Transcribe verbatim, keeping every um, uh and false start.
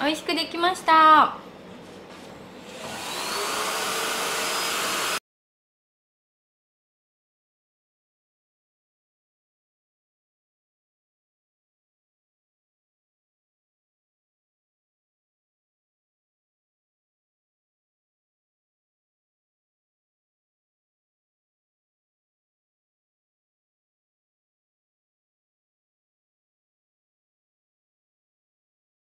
美味しくできました。